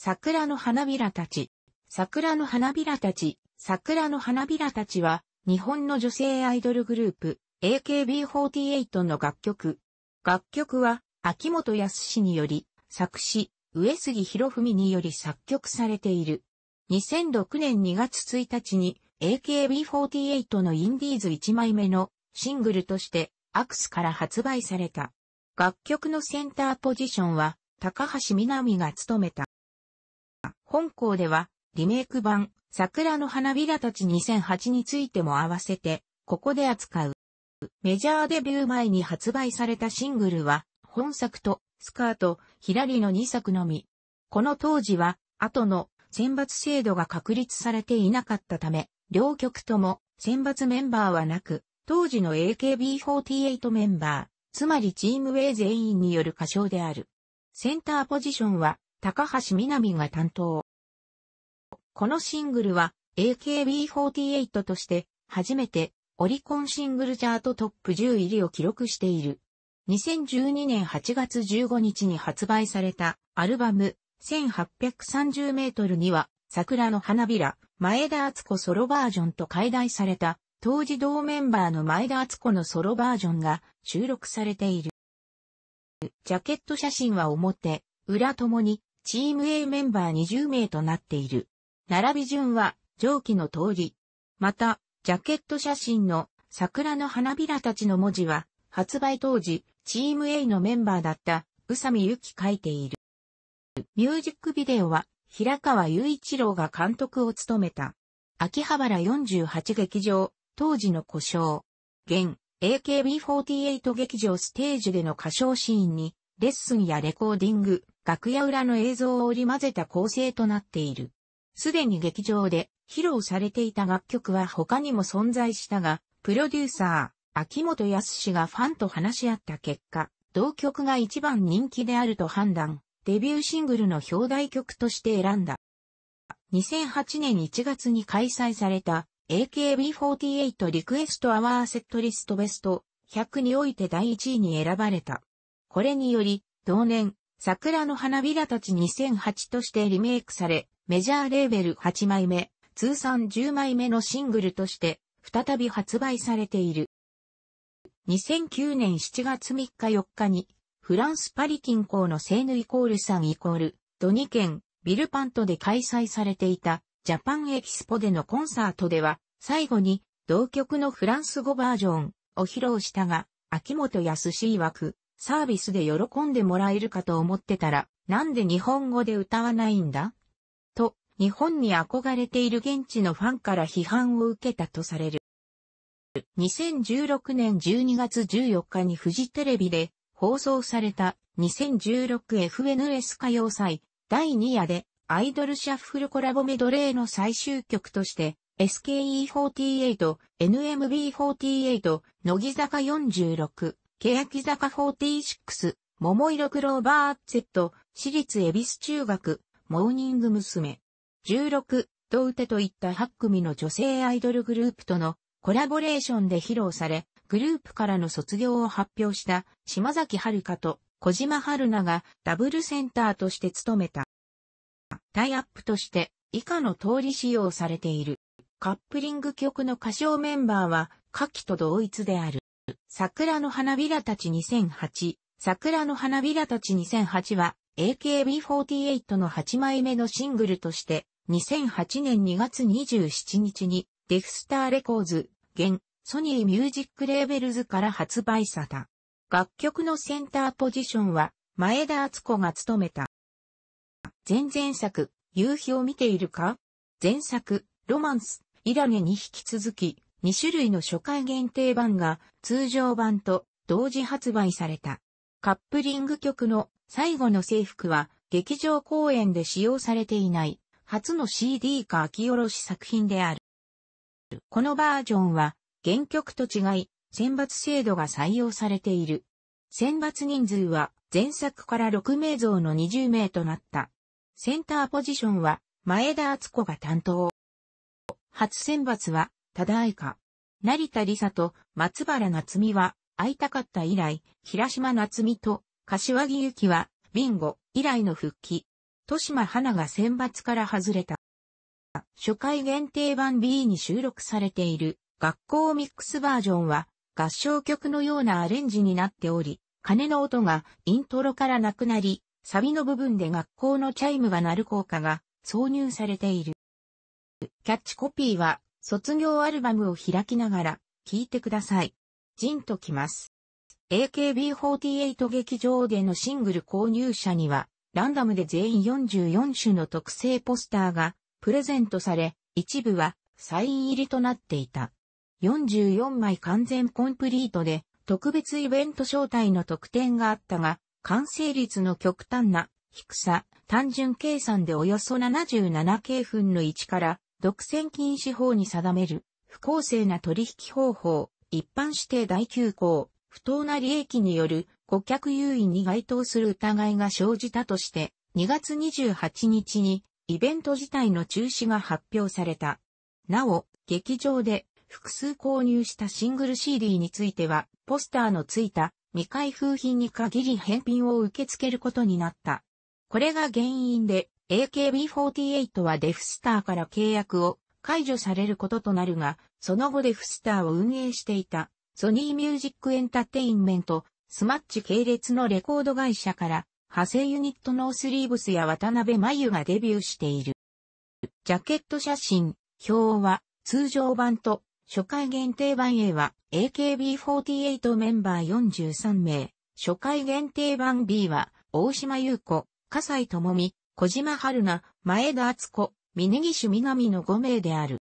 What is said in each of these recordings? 桜の花びらたち。桜の花びらたち。桜の花びらたちは、日本の女性アイドルグループ、AKB48 の楽曲。楽曲は、秋元康により、作詞、上杉博文により作曲されている。2006年2月1日に、AKB48 のインディーズ1枚目のシングルとして、アクスから発売された。楽曲のセンターポジションは、高橋みなみが務めた。本項では、リメイク版、桜の花びらたち2008についても合わせて、ここで扱う。メジャーデビュー前に発売されたシングルは、本作と、スカート、ひらりの2作のみ。この当時は、後の選抜制度が確立されていなかったため、両曲とも選抜メンバーはなく、当時の AKB48 メンバー、つまりチーム A 全員による歌唱である。センターポジションは、高橋みなみが担当。このシングルは AKB48 として初めてオリコンシングルチャートトップ10入りを記録している。2012年8月15日に発売されたアルバム1830メートルには桜の花びら前田敦子ソロバージョンと改題された当時同メンバーの前田敦子のソロバージョンが収録されている。ジャケット写真は表、裏ともにチーム A メンバー20名となっている。並び順は上記の通り。また、ジャケット写真の桜の花びらたちの文字は発売当時、チーム A のメンバーだった宇佐美由紀書いている。ミュージックビデオは平川雄一郎が監督を務めた。秋葉原48劇場、当時の呼称。現 AKB48 劇場ステージでの歌唱シーンにレッスンやレコーディング、楽屋裏の映像を織り交ぜた構成となっている。すでに劇場で披露されていた楽曲は他にも存在したが、プロデューサー、秋元康がファンと話し合った結果、同曲が一番人気であると判断、デビューシングルの表題曲として選んだ。2008年1月に開催された AKB48 リクエストアワーセットリストベスト100において第1位に選ばれた。これにより、同年、桜の花びらたち2008としてリメイクされ、メジャーレーベル8枚目、通算10枚目のシングルとして、再び発売されている。2009年7月3日4日に、フランスパリ近郊のセーヌ=3ドニ県、ビルパントで開催されていた、ジャパンエキスポでのコンサートでは、最後に、同曲のフランス語バージョンを披露したが、秋元康曰く、サービスで喜んでもらえるかと思ってたら、なんで日本語で歌わないんだと、日本に憧れている現地のファンから批判を受けたとされる。2016年12月14日にフジテレビで放送された 2016FNS 歌謡祭第2夜でアイドルシャッフルコラボメドレーの最終曲として SKE48、NMB48、乃木坂46、欅坂46、桃色クローバーZ、私立恵比寿中学、モーニング娘。16、℃-uteといった8組の女性アイドルグループとのコラボレーションで披露され、グループからの卒業を発表した島崎遥香と小島春菜がダブルセンターとして務めた。タイアップとして以下の通り使用されている。カップリング曲の歌唱メンバーは下記と同一である。桜の花びらたち2008。桜の花びらたち2008は、AKB48 の8枚目のシングルとして、2008年2月27日に、デフスターレコーズ、現、ソニーミュージックレーベルズから発売された。楽曲のセンターポジションは、前田敦子が務めた。前作、夕日を見ているか？前作、ロマンス、イラネに引き続き、2種類の初回限定版が、通常版と同時発売された。カップリング曲の最後の制服は劇場公演で使用されていない初の CD 化書き下ろし作品である。このバージョンは原曲と違い選抜制度が採用されている。選抜人数は前作から6名増の20名となった。センターポジションは前田敦子が担当。初選抜は多田愛香、成田理沙と松原夏実は会いたかった以来、平島夏実と、柏木由紀は、ビンゴ以来の復帰。戸島花が選抜から外れた。初回限定版 B に収録されている学校ミックスバージョンは合唱曲のようなアレンジになっており、鐘の音がイントロからなくなり、サビの部分で学校のチャイムが鳴る効果が挿入されている。キャッチコピーは卒業アルバムを開きながら聴いてください。ジンときます。AKB48 劇場でのシングル購入者には、ランダムで全員44種の特製ポスターがプレゼントされ、一部はサイン入りとなっていた。44枚完全コンプリートで、特別イベント招待の特典があったが、完成率の極端な低さ、単純計算でおよそ77京分の1から、独占禁止法に定める、不公正な取引方法、一般指定第9項、不当な利益による顧客優位に該当する疑いが生じたとして、2月28日にイベント自体の中止が発表された。なお、劇場で複数購入したシングル CD については、ポスターのついた未開封品に限り返品を受け付けることになった。これが原因で、AKB48 はデフスターから契約を解除されることとなるが、その後デフスターを運営していたソニーミュージックエンタテインメント、スマッチ系列のレコード会社から派生ユニットノースリーブスや渡辺真由がデビューしている。ジャケット写真、表は通常版と初回限定版 A は AKB48 メンバー43名、初回限定版 B は大島優子、笠井智美、小島春菜、前田敦子、峯岸みなみの5名である。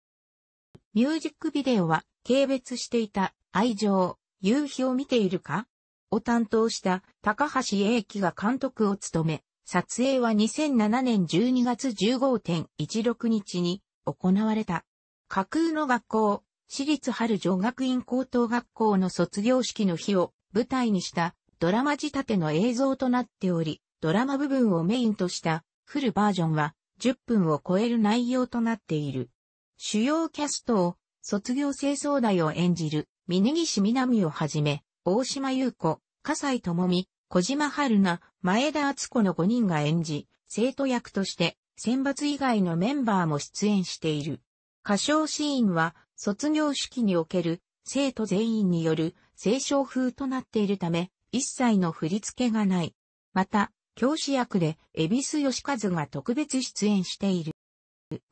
ミュージックビデオは、軽蔑していた愛情、夕日を見ているかを担当した高橋英樹が監督を務め、撮影は2007年12月 15.16 日に行われた。架空の学校、私立春女学院高等学校の卒業式の日を舞台にしたドラマ仕立ての映像となっており、ドラマ部分をメインとしたフルバージョンは10分を超える内容となっている。主要キャストを卒業清掃代を演じる峯岸みなみをはじめ、大島優子、笠井智美、小島春菜、前田敦子の5人が演じ、生徒役として選抜以外のメンバーも出演している。歌唱シーンは卒業式における生徒全員による斉唱風となっているため、一切の振り付けがない。また、教師役で、蛭子義和が特別出演している。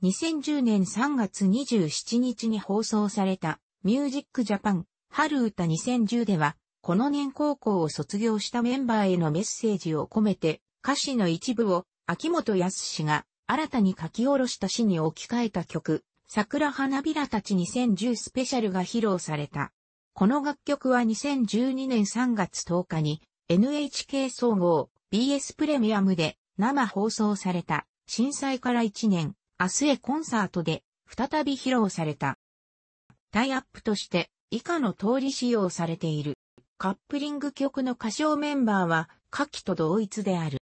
2010年3月27日に放送された、ミュージックジャパン、春歌2010では、この年高校を卒業したメンバーへのメッセージを込めて、歌詞の一部を、秋元康が新たに書き下ろした詩に置き換えた曲、桜花びらたち2010スペシャルが披露された。この楽曲は2012年3月10日に、NHK 総合、BS プレミアムで生放送された震災から1年明日へコンサートで再び披露された。タイアップとして以下の通り使用されている。カップリング曲の歌唱メンバーは下記と同一である。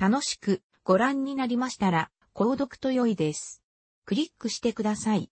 楽しくご覧になりましたら購読と良いです。クリックしてください。